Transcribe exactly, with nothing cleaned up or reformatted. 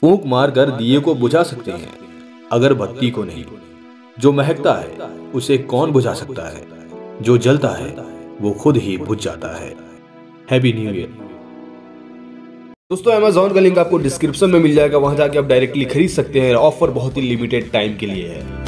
फूंक मारकर दिए को बुझा सकते हैं, अगर बत्ती को नहीं। जो महकता है उसे कौन बुझा सकता है, जो जलता है वो खुद ही बुझ जाता है। हैप्पी न्यू ईयर दोस्तों। अमेज़ॉन का लिंक आपको डिस्क्रिप्शन में मिल जाएगा, वहां जाके आप डायरेक्टली खरीद सकते हैं। ऑफर बहुत ही लिमिटेड टाइम के लिए है।